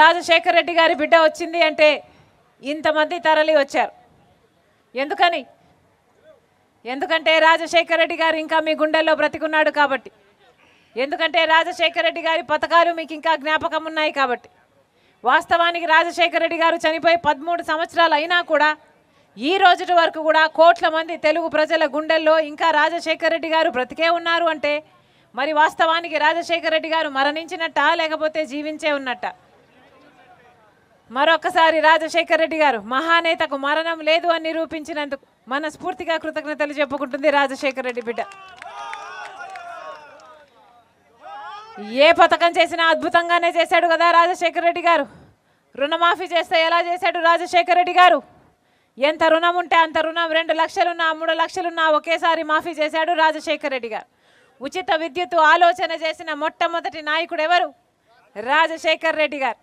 రాజశేఖర్ రెడ్డి గారి బిడ్డ వచ్చింది అంటే ఇంతమంది తరలి వచ్చారు. ఎందుకంటే రాజశేఖర్ రెడ్డి గారు ఇంకా మీ గుండెల్లో బ్రతికున్నాడు కాబట్టి, ఎందుకంటే రాజశేఖర్ రెడ్డి గారి పతకాలు మీకు ఇంకా జ్ఞాపకం ఉన్నాయి కాబట్టి. వాస్తవానికి రాజశేఖర్ రెడ్డి గారు చనిపోయి 13 సంవత్సరాలు అయినా కూడా ఈ రోజుటి వరకు కూడా కోట్ల మంది తెలుగు ప్రజల గుండెల్లో ఇంకా రాజశేఖర్ రెడ్డి గారు బ్రతికే ఉన్నారు అంటే మరి వాస్తవానికి రాజశేఖర్ రెడ్డి గారు మరణించినట్ట లేకపోతే జీవించే ఉన్నట్ట? మరొకసారి రాజశేఖర్ రెడ్డి గారు మహానేతకు మరణం లేదు అని నిరూపించినందుకు మనస్ఫూర్తిగా కృతజ్ఞతలు చెప్పుకుంటుంది రాజశేఖర్ రెడ్డి బిడ్డ. ఏ పథకం చేసినా అద్భుతంగానే చేశాడు కదా రాజశేఖర్ రెడ్డి గారు. రుణమాఫీ చేస్తే ఎలా చేశాడు రాజశేఖర్ రెడ్డి గారు? ఎంత రుణం ఉంటే అంత రుణం 2 లక్షలున్నా 3 లక్షలున్నా ఒకేసారి మాఫీ చేశాడు రాజశేఖర్ రెడ్డి గారు. ఉచిత విద్యుత్ ఆలోచన చేసిన మొట్టమొదటి నాయకుడు ఎవరు? రాజశేఖర్ రెడ్డి గారు.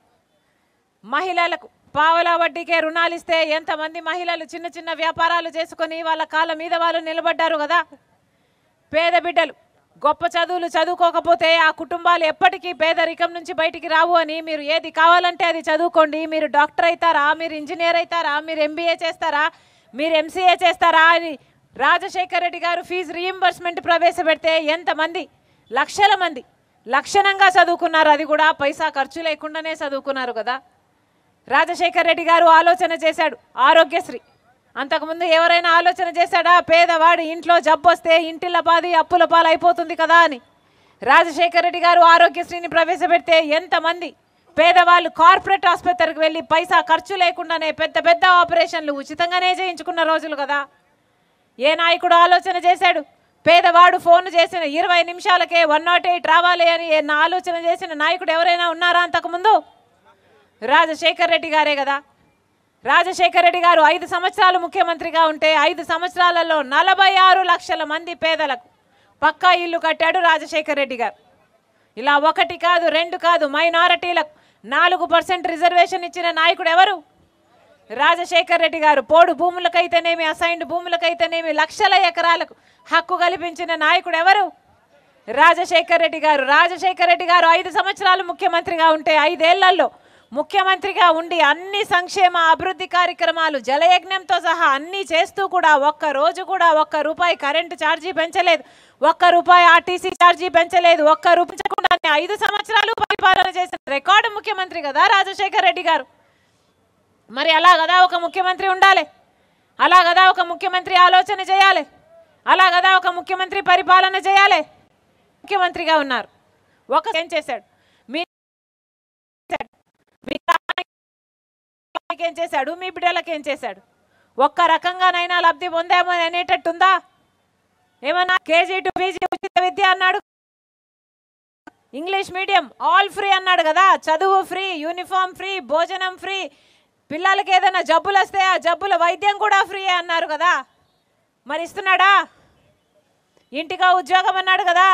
మహిళలకు పావలా వడ్డీకే రుణాలు ఇస్తే ఎంతమంది మహిళలు చిన్న చిన్న వ్యాపారాలు చేసుకొని వాళ్ళ కాళ్ళ మీద వాళ్ళు నిలబడ్డారు కదా. పేద బిడ్డలు గొప్ప చదువులు చదువుకోకపోతే ఆ కుటుంబాలు ఎప్పటికీ పేదరికం నుంచి బయటికి రావు అని మీరు ఏది కావాలంటే అది చదువుకోండి, మీరు డాక్టర్ అవుతారా, మీరు ఇంజనీర్ అవుతారా, మీరు MBA చేస్తారా, మీరు MCA చేస్తారా అని రాజశేఖర్ రెడ్డి గారు ఫీజు రీయింబర్స్మెంట్ ప్రవేశపెడితే ఎంతమంది లక్షల మంది లక్షణంగా చదువుకున్నారు, అది కూడా పైసా ఖర్చు లేకుండానే చదువుకున్నారు కదా. రాజశేఖర్ రెడ్డి గారు ఆలోచన చేశాడు ఆరోగ్యశ్రీ. అంతకుముందు ఎవరైనా ఆలోచన చేశాడా పేదవాడు ఇంట్లో జబ్బు వస్తే ఇంటిల బాధి అప్పుల పాలైపోతుంది కదా అని? రాజశేఖర్ రెడ్డి గారు ఆరోగ్యశ్రీని ప్రవేశపెడితే ఎంతమంది పేదవాళ్ళు కార్పొరేట్ ఆసుపత్రికి వెళ్ళి పైసా ఖర్చు లేకుండానే పెద్ద పెద్ద ఆపరేషన్లు ఉచితంగానే చేయించుకున్న రోజులు కదా. ఏ నాయకుడు ఆలోచన చేశాడు పేదవాడు ఫోన్ చేసిన 20 నిమిషాలకే 108 రావాలి అని? ఏ ఆలోచన చేసిన నాయకుడు ఎవరైనా ఉన్నారా అంతకుముందు? రాజశేఖర్ రెడ్డి గారే కదా. రాజశేఖర్ రెడ్డి గారు 5 సంవత్సరాలు ముఖ్యమంత్రిగా ఉంటే 5 సంవత్సరాలలో 46 లక్షల మంది పేదలకు పక్కా ఇల్లు కట్టాడు రాజశేఖర్ రెడ్డి గారు. ఇలా 1 కాదు 2 కాదు మైనారిటీలకు 4% రిజర్వేషన్ ఇచ్చిన నాయకుడు ఎవరు? రాజశేఖర్ రెడ్డి గారు. పోడు భూములకైతేనేమి అసైన్డ్ భూములకైతేనేమి లక్షల ఎకరాలకు హక్కు కల్పించిన నాయకుడు ఎవరు? రాజశేఖర్ రెడ్డి గారు. రాజశేఖర్ రెడ్డి గారు 5 సంవత్సరాలు ముఖ్యమంత్రిగా ఉంటే 5 ఏళ్లలో ముఖ్యమంత్రిగా ఉండి అన్ని సంక్షేమ అభివృద్ధి కార్యక్రమాలు జలయజ్ఞంతో సహా అన్నీ చేస్తూ కూడా ఒక్క రోజు కూడా 1 రూపాయి కరెంటు ఛార్జీ పెంచలేదు, 1 రూపాయి ఆర్టీసీ ఛార్జీ పెంచలేదు, 1 రూపాయి 5 సంవత్సరాలు పరిపాలన చేసిన రికార్డు ముఖ్యమంత్రి కదా రాజశేఖర్ రెడ్డి గారు. మరి అలా కదా ఒక ముఖ్యమంత్రి ఉండాలి, అలా కదా ఒక ముఖ్యమంత్రి ఆలోచన చేయాలి, అలా కదా ఒక ముఖ్యమంత్రి పరిపాలన చేయాలి. ముఖ్యమంత్రిగా ఉన్నారు, ఒక ఏం చేశాడు? మీకేం చేశాడు? మీ బిడ్డలకు ఏం చేశాడు? ఒక్క రకంగానైనా లబ్ధి పొందామని అనేటట్టుందా? ఏమన్నా KG to PG ఉచిత విద్య అన్నాడు, ఇంగ్లీష్ మీడియం ఆల్ ఫ్రీ అన్నాడు కదా, చదువు ఫ్రీ, యూనిఫామ్ ఫ్రీ, భోజనం ఫ్రీ, పిల్లలకి ఏదైనా జబ్బులు వస్తే ఆ జబ్బుల వైద్యం కూడా ఫ్రీయే అన్నారు కదా. మరి ఇస్తున్నాడా? ఇంటికా ఉద్యోగం అన్నాడు కదా,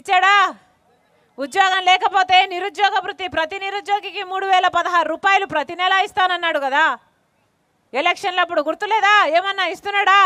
ఇచ్చాడా? ఉద్యోగం లేకపోతే నిరుద్యోగ వృత్తి ప్రతి నిరుద్యోగికి 3,016 రూపాయలు ప్రతి నెల ఇస్తానన్నాడు కదా ఎలక్షన్లప్పుడు, గుర్తులేదా? ఏమన్నా ఇస్తున్నాడా?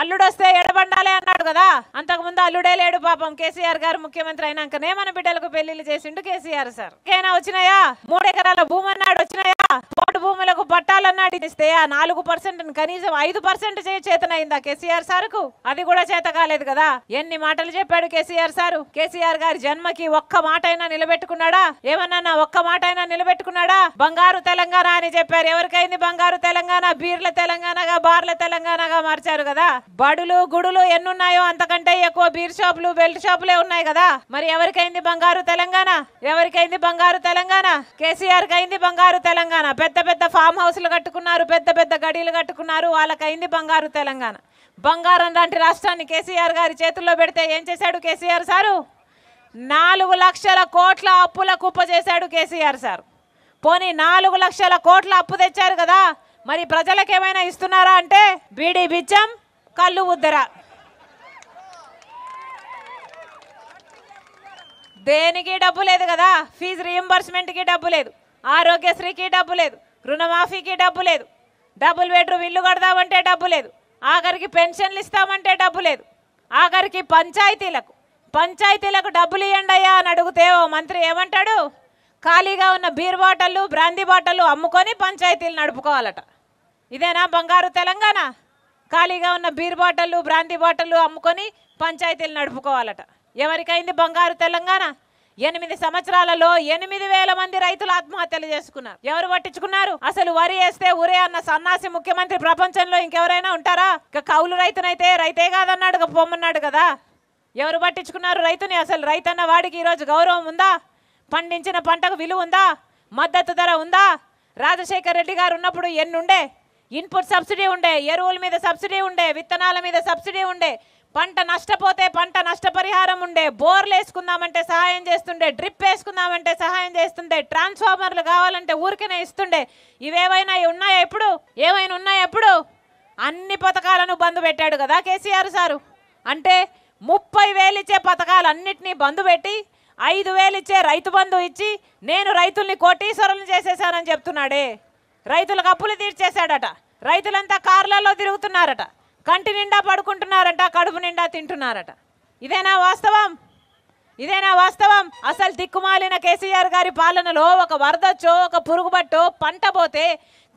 అల్లుడు వస్తే ఎడబండాలే అన్నాడు కదా, అంతకుముందు అల్లుడే లేడు పాపం. KCR గారు ముఖ్యమంత్రి అయినాకనే మన బిడ్డలకు పెళ్లిళ్ళు చేసిండు KCR సార్. ఏనా వచ్చినాయా? 3 ఎకరాల భూమి అన్నాడు, వచ్చినాయా? పోటు భూములకు పట్టాలన్నాడు, ఇస్తే ఆ 4% కనీసం 5% చేతనైందా KCR సార్కు? అది కూడా చేత కాలేదు కదా. ఎన్ని మాటలు చెప్పాడు KCR సారు. KCR గారి జన్మకి ఒక్క మాట అయినా నిలబెట్టుకున్నాడా? ఏమన్నా ఒక్క మాట అయినా నిలబెట్టుకున్నాడా? బంగారు తెలంగాణ అని చెప్పారు. ఎవరికైంది బంగారు తెలంగాణ? బీర్ల తెలంగాణగా బార్ల తెలంగాణగా మార్చారు కదా. బడులు గుడులు ఎన్నున్నాయో అంతకంటే ఎక్కువ బీర్ షాపులు బెల్ట్ షాపులే ఉన్నాయి కదా. మరి ఎవరికైంది బంగారు తెలంగాణ? ఎవరికైంది బంగారు తెలంగాణ? KCR కైంది బంగారు తెలంగాణ. పెద్ద పెద్ద ఫామ్ హౌస్లు కట్టుకున్నారు, పెద్ద పెద్ద గడీలు కట్టుకున్నారు, వాళ్ళకైంది బంగారు తెలంగాణ. బంగారం లాంటి రాష్ట్రాన్ని KCR గారి చేతుల్లో పెడితే ఏం చేశాడు KCR సారు? 4 లక్షల కోట్ల అప్పుల కుప్ప చేశాడు KCR సార్. పోనీ 4 లక్షల కోట్ల అప్పు తెచ్చారు కదా, మరి ప్రజలకేమైనా ఇస్తున్నారా అంటే బీడీ బిచ్చం, కళ్ళు ఉద్దర, దేనికి డబ్బు లేదు కదా. ఫీజు రీయింబర్స్మెంట్కి డబ్బు లేదు, ఆరోగ్యశ్రీకి డబ్బు లేదు, రుణమాఫీకి డబ్బు లేదు, డబుల్ బెడ్రూమ్ ఇల్లు కడదామంటే డబ్బు లేదు, ఆఖరికి పెన్షన్లు ఇస్తామంటే డబ్బు లేదు, ఆఖరికి పంచాయతీలకు డబ్బులు ఇవ్వండి అయ్యా అని అడిగితే ఓ మంత్రి ఏమంటాడు? ఖాళీగా ఉన్న బీర్ బాటిళ్లు బ్రాందీ బాటిళ్లు అమ్ముకొని పంచాయతీలు నడుపుకోవాలట. ఇదేనా బంగారు తెలంగాణ? ఖాళీగా ఉన్న బీర్ బాటిళ్లు బ్రాందీ బాటిళ్లు అమ్ముకొని పంచాయతీలు నడుపుకోవాలట. ఎవరికైంది బంగారు తెలంగాణ? 8 సంవత్సరాలలో 80,000 మంది రైతులు ఆత్మహత్యలు చేసుకున్నారు. ఎవరు పట్టించుకున్నారు? అసలు వరి వేస్తే ఊరే అన్న సన్నాసి ముఖ్యమంత్రి ప్రపంచంలో ఇంకెవరైనా ఉంటారా? ఇక కౌలు రైతునైతే రైతే కాదన్నాడు పొమ్మన్నాడు కదా. ఎవరు పట్టించుకున్నారు రైతుని? అసలు రైతన్న వాడికి ఈరోజు గౌరవం ఉందా? పండించిన పంటకు విలువ ఉందా? మద్దతు ధర ఉందా? రాజశేఖర్ రెడ్డి గారు ఉన్నప్పుడు ఎన్నుండే? ఇన్పుట్ సబ్సిడీ ఉండే, ఎరువుల మీద సబ్సిడీ ఉండే, విత్తనాల మీద సబ్సిడీ ఉండే, పంట నష్టపోతే పంట నష్టపరిహారం ఉండే, బోర్లు వేసుకుందామంటే సహాయం చేస్తుండే, డ్రిప్ వేసుకుందామంటే సహాయం చేస్తుండే, ట్రాన్స్ఫార్మర్లు కావాలంటే ఊరికనే ఇస్తుండే. ఇవేవైనా ఉన్నాయా ఎప్పుడు? ఏమైనా ఉన్నాయా ఎప్పుడు? అన్ని పథకాలను బంద్ పెట్టాడు కదా కేసీఆర్ సారు. అంటే 30,000 ఇచ్చే పథకాలన్నింటినీ బంద్ పెట్టి 5,000 ఇచ్చే రైతు బంధు ఇచ్చి నేను రైతుల్ని కోటీశ్వరులను చేసేసానని చెప్తున్నాడే. రైతులకు అప్పులు తీర్చేశాడట. రైతులంతా కార్లలో తిరుగుతున్నారట, కంటి నిండా పడుకుంటున్నారట, కడుపు నిండా తింటున్నారట. ఇదేనా వాస్తవం? ఇదేనా వాస్తవం? అసలు దిక్కుమాలిన కేసీఆర్ గారి పాలనలో ఒక వరదొచ్చో ఒక పురుగుబట్టో పంట పోతే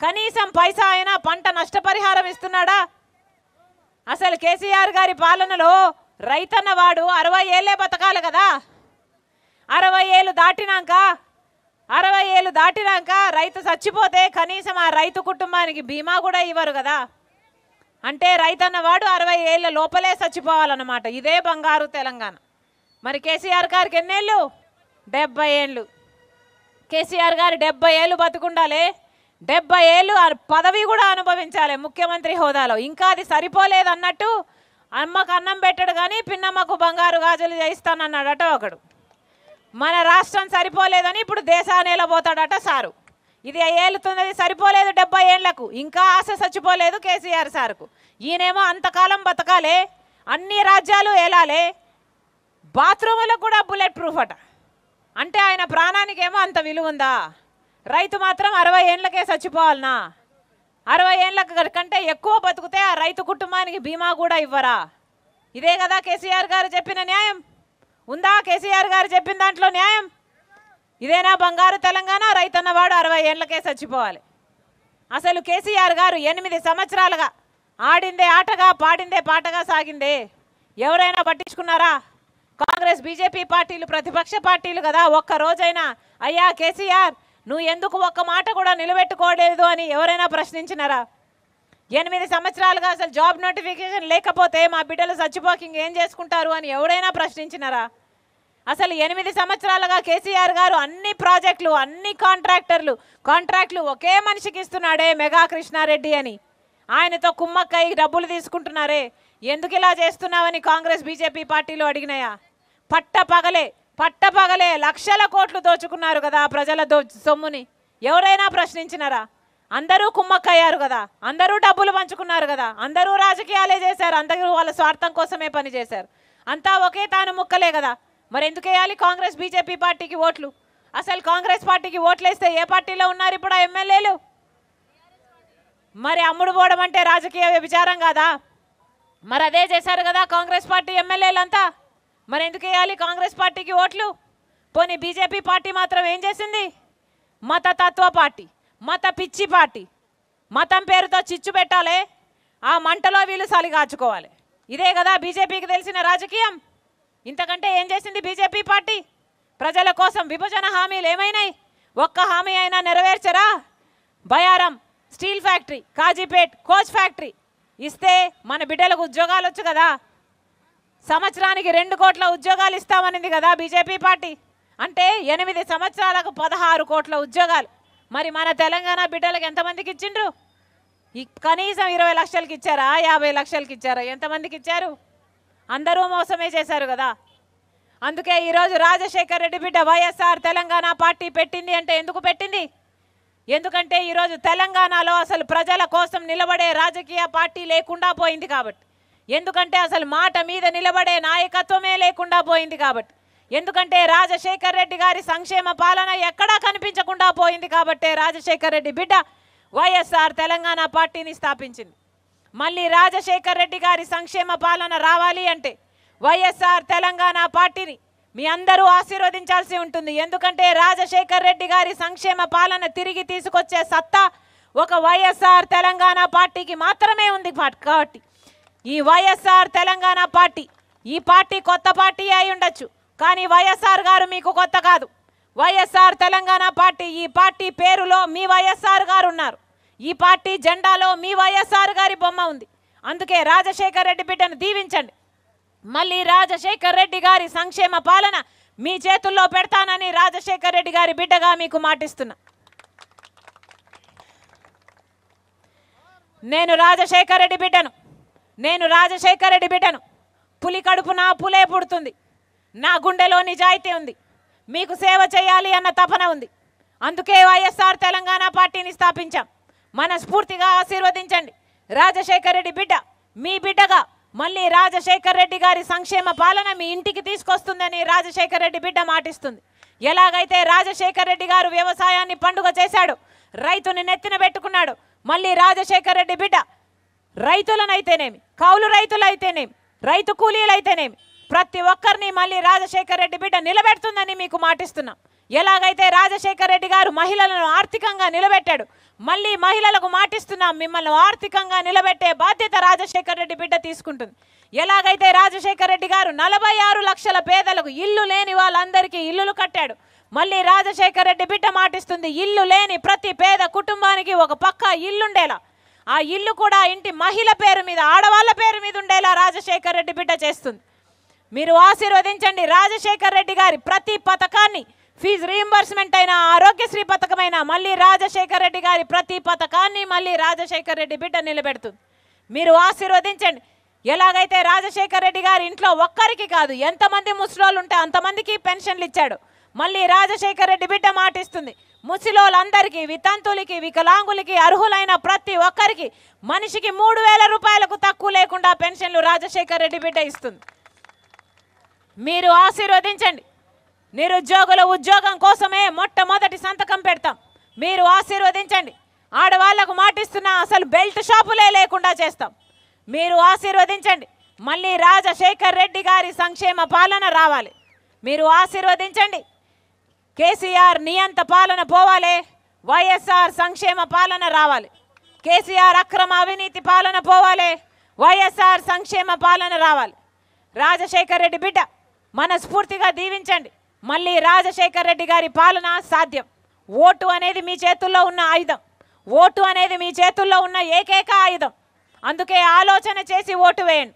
కనీసం పైసా అయినా పంట నష్టపరిహారం ఇస్తున్నాడా? అసలు కేసీఆర్ గారి పాలనలో రైతన్నవాడు 60 ఏళ్ళే బతకాలి కదా. 60 ఏళ్ళు దాటినాక 60 ఏళ్ళు దాటినాక రైతు చచ్చిపోతే కనీసం ఆ రైతు కుటుంబానికి బీమా కూడా ఇవ్వరు కదా. అంటే రైతన్నవాడు 60 ఏళ్ళ లోపలే చచ్చిపోవాలన్నమాట. ఇదే బంగారు తెలంగాణ. మరి కేసీఆర్ గారికి ఎన్నేళ్ళు? 70 ఏళ్ళు. కేసీఆర్ గారు 70 ఏళ్ళు బతుకుండాలి. 70 ఏళ్ళు పదవి కూడా అనుభవించాలి ముఖ్యమంత్రి హోదాలో. ఇంకా అది సరిపోలేదు అన్నట్టు అమ్మకు అన్నం పెట్టడు కానీ పిన్నమ్మకు బంగారు గాజులు చేయిస్తానన్నాడట ఒకడు. మన రాష్ట్రం సరిపోలేదని ఇప్పుడు దేశానేలా పోతాడట సారు. ఇది ఏలుతున్నది సరిపోలేదు 70 ఏళ్లకు. ఇంకా ఆశ చచ్చిపోలేదు కేసీఆర్ సార్కు. ఈయనేమో అంతకాలం బతకాలే, అన్ని రాజ్యాలు ఏలాలే, బాత్రూములకు కూడా బుల్లెట్ ప్రూఫ్ అట. అంటే ఆయన ప్రాణానికేమో అంత విలువ ఉందా? రైతు మాత్రం 60 ఏళ్ళకే చచ్చిపోవాలనా? 60 ఏళ్ళ కంటే ఎక్కువ బతుకుతే ఆ రైతు కుటుంబానికి బీమా కూడా ఇవ్వరా? ఇదే కదా కేసీఆర్ గారు చెప్పిన న్యాయం. ఉందా కేసీఆర్ గారు చెప్పిన దాంట్లో న్యాయం? ఇదేనా బంగారు తెలంగాణ? రైతన్నవాడు 60 ఏళ్ళకే చచ్చిపోవాలి. అసలు కేసీఆర్ గారు 8 సంవత్సరాలుగా ఆడిందే ఆటగా పాడిందే పాటగా సాగిందే ఎవరైనా పట్టించుకున్నారా? కాంగ్రెస్ బీజేపీ పార్టీలు ప్రతిపక్ష పార్టీలు కదా ఒక్కరోజైనా అయ్యా కేసీఆర్ నువ్వు ఎందుకు ఒక్క మాట కూడా నిలబెట్టుకోలేదు అని ఎవరైనా ప్రశ్నించినారా? 8 సంవత్సరాలుగా అసలు జాబ్ నోటిఫికేషన్ లేకపోతే మా బిడ్డలు చచ్చిపోకింగ్ ఏం చేసుకుంటారు అని ఎవరైనా ప్రశ్నించినారా? అసలు 8 సంవత్సరాలుగా కేసీఆర్ గారు అన్ని ప్రాజెక్టులు అన్ని కాంట్రాక్టులు ఒకే మనిషికి ఇస్తున్నాడే మెగా కృష్ణారెడ్డి అని. ఆయనతో కుమ్మక్కై డబ్బులు తీసుకుంటున్నారే. ఎందుకు ఇలా చేస్తున్నావని కాంగ్రెస్ బీజేపీ పార్టీలు అడిగినాయా? పట్ట పగలే లక్షల కోట్లు దోచుకున్నారు కదా ప్రజల సొమ్ముని. ఎవరైనా ప్రశ్నించినారా? అందరూ కుమ్మక్కయ్యారు కదా, అందరూ డబ్బులు పంచుకున్నారు కదా, అందరూ రాజకీయాలే చేశారు, అందరూ వాళ్ళ స్వార్థం కోసమే పనిచేశారు, అంతా ఒకే తాను ముక్కలే కదా. మరి ఎందుకు వేయాలి కాంగ్రెస్ బీజేపీ పార్టీకి ఓట్లు? అసలు కాంగ్రెస్ పార్టీకి ఓట్లేస్తే ఏ పార్టీలో ఉన్నారు ఇప్పుడు ఆ ఎమ్మెల్యేలు? మరి అమ్ముడు పోవడం అంటే రాజకీయ వ్యభిచారం కాదా? మరి అదే చేశారు కదా కాంగ్రెస్ పార్టీ ఎమ్మెల్యేలంతా. మరి ఎందుకు వేయాలి కాంగ్రెస్ పార్టీకి ఓట్లు? పోనీ బీజేపీ పార్టీ మాత్రం ఏం చేసింది? మతతత్వ పార్టీ, మత పిచ్చి పార్టీ, మతం పేరుతో చిచ్చు పెట్టాలి, ఆ మంటలో వీళ్ళు సలిగాచుకోవాలి. ఇదే కదా బీజేపీకి తెలిసిన రాజకీయం. ఇంతకంటే ఏం చేసింది బీజేపీ పార్టీ? ప్రజల కోసం విభజన హామీలు ఏమైనాయి? ఒక్క హామీ అయినా నెరవేర్చరా? Bayyaram, steel factory, Kazipet, coach factory ఇస్తే మన బిడ్డలకు ఉద్యోగాలు వచ్చు కదా. 1 సంవత్సరానికి 2 కోట్ల ఉద్యోగాలు ఇస్తామనింది కదా బీజేపీ పార్టీ. అంటే 8 సంవత్సరాలకు 16 కోట్ల ఉద్యోగాలు. మరి మన తెలంగాణ బిడ్డలకు ఎంతమందికి ఇచ్చిండ్రు? కనీసం 20 లక్షలకి ఇచ్చారా? 50 లక్షలకి ఇచ్చారా? ఎంతమందికి ఇచ్చారు? అందరూ మోసమే చేశారు కదా. అందుకే ఈరోజు రాజశేఖర్ రెడ్డి బిడ్డ వైఎస్ఆర్ తెలంగాణ పార్టీ పెట్టింది అంటే ఎందుకు పెట్టింది? ఎందుకంటే ఈరోజు తెలంగాణలో అసలు ప్రజల కోసం నిలబడే రాజకీయ పార్టీ లేకుండా పోయింది కాబట్టి. ఎందుకంటే అసలు మాట మీద నిలబడే నాయకత్వమే లేకుండా పోయింది కాబట్టి. ఎందుకంటే రాజశేఖర్ రెడ్డి గారి సంక్షేమ పాలన ఎక్కడా కనిపించకుండా పోయింది కాబట్టి రాజశేఖర్ రెడ్డి బిడ్డ వైఎస్ఆర్ తెలంగాణ పార్టీని స్థాపించింది. మళ్ళీ రాజశేఖర్ రెడ్డి గారి సంక్షేమ పాలన రావాలి అంటే వైఎస్ఆర్ తెలంగాణ పార్టీని మీ అందరూ ఆశీర్వదించాల్సి ఉంటుంది ఎందుకంటే రాజశేఖర్ రెడ్డి గారి సంక్షేమ పాలన తిరిగి తీసుకొచ్చే సత్తా ఒక వైఎస్ఆర్ తెలంగాణ పార్టీకి మాత్రమే ఉంది కాబట్టి ఈ వైఎస్ఆర్ తెలంగాణ పార్టీ ఈ పార్టీ కొత్త పార్టీ అయి ఉండొచ్చు కానీ వైఎస్ఆర్ గారు మీకు కొత్త కాదు వైఎస్ఆర్ తెలంగాణ పార్టీ ఈ పార్టీ పేరులో మీ వైఎస్ఆర్ గారు ఉన్నారు ఈ పార్టీ జెండాలో మీ వైఎస్ఆర్ గారి బొమ్మ ఉంది అందుకే రాజశేఖర్ రెడ్డి బిడ్డను దీవించండి మళ్ళీ రాజశేఖర్ రెడ్డి గారి సంక్షేమ పాలన మీ చేతుల్లో పెడతానని రాజశేఖర్ రెడ్డి గారి బిడ్డగా మీకు మాటిస్తున్నా నేను రాజశేఖర్ రెడ్డి బిడ్డను పులి కడుపున పులే పుడుతుంది నా గుండెలో నిజాయితీ ఉంది మీకు సేవ చేయాలి అన్న తపన ఉంది అందుకే వైఎస్ఆర్ తెలంగాణ పార్టీని స్థాపించాం మనస్ఫూర్తిగా ఆశీర్వదించండి రాజశేఖర్ రెడ్డి బిడ్డ మీ బిడ్డగా మళ్ళీ రాజశేఖర్ రెడ్డి గారి సంక్షేమ పాలన మీ ఇంటికి తీసుకొస్తుందని రాజశేఖర్ రెడ్డి బిడ్డ మాటిస్తుంది ఎలాగైతే రాజశేఖర్ రెడ్డి గారు వ్యవసాయాన్ని పండుగ చేశాడు రైతుని నెత్తిన పెట్టుకున్నాడు మళ్ళీ రాజశేఖర్ రెడ్డి బిడ్డ రైతులనైతేనేమి కౌలు రైతులైతేనేమి రైతు కూలీలైతేనేమి ప్రతి ఒక్కరిని మళ్ళీ రాజశేఖర్ రెడ్డి బిడ్డ నిలబెడుతుందని మీకు మాటిస్తున్నాం ఎలాగైతే రాజశేఖర్ రెడ్డి గారు మహిళలను ఆర్థికంగా నిలబెట్టాడు మళ్ళీ మహిళలకు మాటిస్తున్నాం మిమ్మల్ని ఆర్థికంగా నిలబెట్టే బాధ్యత రాజశేఖర్ రెడ్డి బిడ్డ తీసుకుంటుంది ఎలాగైతే రాజశేఖర్ రెడ్డి గారు 46 లక్షల పేదలకు ఇల్లు లేని వాళ్ళందరికీ ఇల్లులు కట్టాడు మళ్ళీ రాజశేఖర్ రెడ్డి బిడ్డ మాటిస్తుంది ఇల్లు లేని ప్రతి పేద కుటుంబానికి ఒక పక్కా ఇల్లుండేలా ఆ ఇల్లు కూడా ఇంటి మహిళ పేరు మీద ఆడవాళ్ళ పేరు మీద ఉండేలా రాజశేఖర్ రెడ్డి బిడ్డ చేస్తుంది మీరు ఆశీర్వదించండి రాజశేఖర్ రెడ్డి గారి ప్రతి పథకాన్ని ఫీజు రీయింబర్స్మెంట్ అయినా ఆరోగ్యశ్రీ పథకమైనా మళ్ళీ రాజశేఖర్ రెడ్డి గారి ప్రతి పథకాన్ని మళ్ళీ రాజశేఖర్ రెడ్డి బిడ్డ నిలబెడుతుంది మీరు ఆశీర్వదించండి ఎలాగైతే రాజశేఖర్ రెడ్డి గారి ఇంట్లో ఒక్కరికి కాదు ఎంతమంది ముసలోళ్ళు ఉంటే అంతమందికి పెన్షన్లు ఇచ్చాడు మళ్ళీ రాజశేఖర్ రెడ్డి బిడ్డ మాటిస్తుంది ముసిలోలందరికీ వితంతులకి వికలాంగులకి అర్హులైన ప్రతి ఒక్కరికి మనిషికి 3,000 రూపాయలకు తక్కువ లేకుండా పెన్షన్లు రాజశేఖర్ రెడ్డి బిడ్డ ఇస్తుంది మీరు ఆశీర్వదించండి నిరుద్యోగుల ఉద్యోగం కోసమే మొట్టమొదటి సంతకం పెడతాం మీరు ఆశీర్వదించండి ఆడవాళ్లకు మాటిస్తున్నా అసలు బెల్ట్ షాపులే లేకుండా చేస్తాం మీరు ఆశీర్వదించండి మళ్ళీ రాజశేఖర్ రెడ్డి గారి సంక్షేమ పాలన రావాలి మీరు ఆశీర్వదించండి కేసీఆర్ నియంత పాలన పోవాలి వైఎస్ఆర్ సంక్షేమ పాలన రావాలి కేసీఆర్ అక్రమ అవినీతి పాలన పోవాలి వైఎస్ఆర్ సంక్షేమ పాలన రావాలి రాజశేఖర్ రెడ్డి బిడ్డ మనస్ఫూర్తిగా దీవించండి మళ్ళీ రాజశేఖర్ రెడ్డి గారి పాలన సాధ్యం ఓటు అనేది మీ చేతుల్లో ఉన్న ఆయుధం ఓటు అనేది మీ చేతుల్లో ఉన్న ఏకైక ఆయుధం అందుకే ఆలోచన చేసి ఓటు వేయండి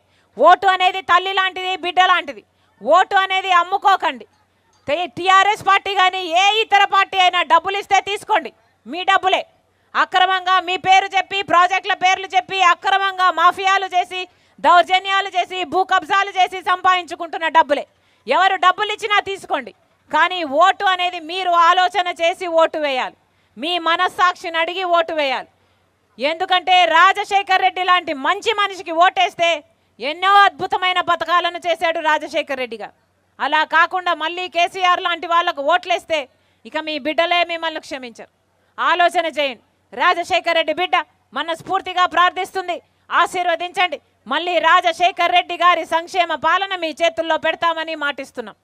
ఓటు అనేది తల్లి లాంటిది బిడ్డ లాంటిది ఓటు అనేది అమ్ముకోకండి టీఆర్ఎస్ పార్టీ కానీ ఏ ఇతర పార్టీ అయినా డబ్బులు ఇస్తే తీసుకోండి మీ డబ్బులే అక్రమంగా మీ పేరు చెప్పి ప్రాజెక్టుల పేర్లు చెప్పి అక్రమంగా మాఫియాలు చేసి దౌర్జన్యాలు చేసి భూ కబ్జాలు చేసి సంపాదించుకుంటున్న డబ్బులే ఎవరు డబ్బులు ఇచ్చినా తీసుకోండి కానీ ఓటు అనేది మీరు ఆలోచన చేసి ఓటు వేయాలి మీ మనస్సాక్షిని అడిగి ఓటు వేయాలి ఎందుకంటే రాజశేఖర్ రెడ్డి లాంటి మంచి మనిషికి ఓటేస్తే ఎన్నో అద్భుతమైన పథకాలను చేశాడు రాజశేఖర్ రెడ్డిగా అలా కాకుండా మళ్ళీ కేసీఆర్ లాంటి వాళ్ళకు ఓట్లేస్తే ఇక మీ బిడ్డలే మిమ్మల్ని క్షమించరు ఆలోచన చేయండి రాజశేఖర్ రెడ్డి బిడ్డ మనస్ఫూర్తిగా ప్రార్థిస్తుంది ఆశీర్వదించండి మళ్ళీ రాజశేఖర్ రెడ్డి గారి సంక్షేమ పాలన మీ చేతుల్లో పెడతామని మాటిస్తున్నాం.